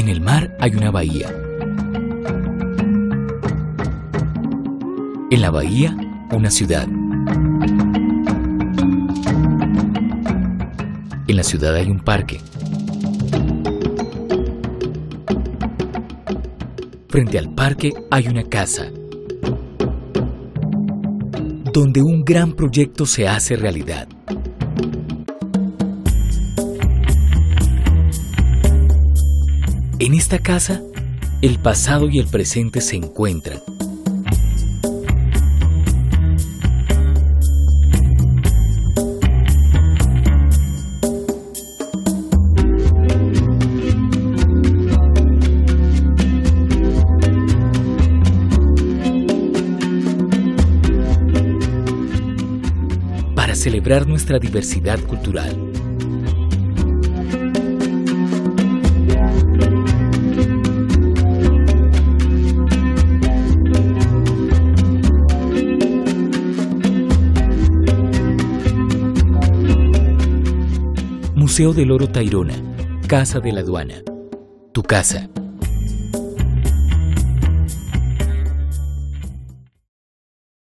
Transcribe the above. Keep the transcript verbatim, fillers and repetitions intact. En el mar hay una bahía. En la bahía, una ciudad. En la ciudad hay un parque. Frente al parque hay una casa, donde un gran proyecto se hace realidad. En esta casa, el pasado y el presente se encuentran. Para celebrar nuestra diversidad cultural, Museo del Oro Tairona, Casa de la Aduana. Tu casa.